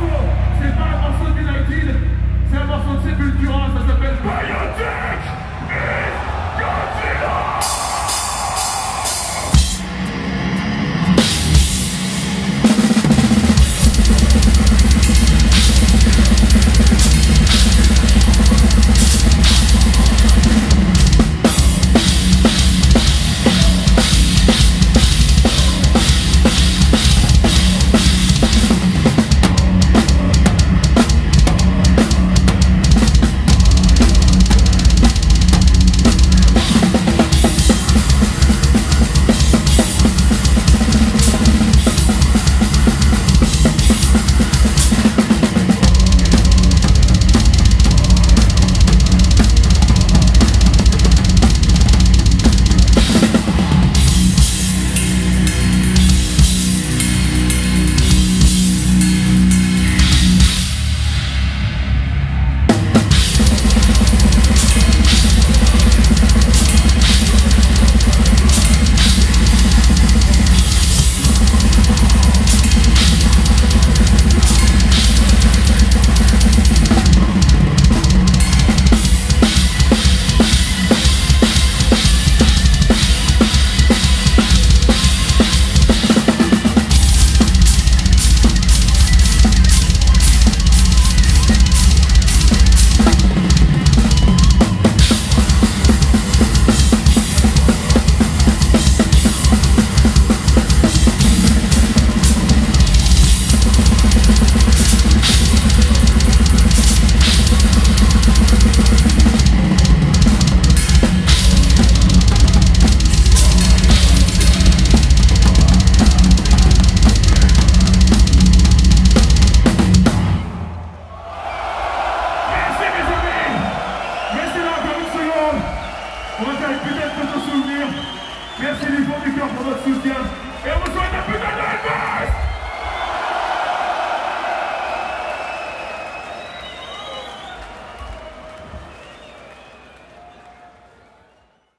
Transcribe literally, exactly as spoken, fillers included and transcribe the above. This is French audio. morceau, c'est pas un morceau de United, c'est un morceau de Sepultura, ça s'appelle Biotic is Godzilla. Merci les gens du cœur pour votre soutien.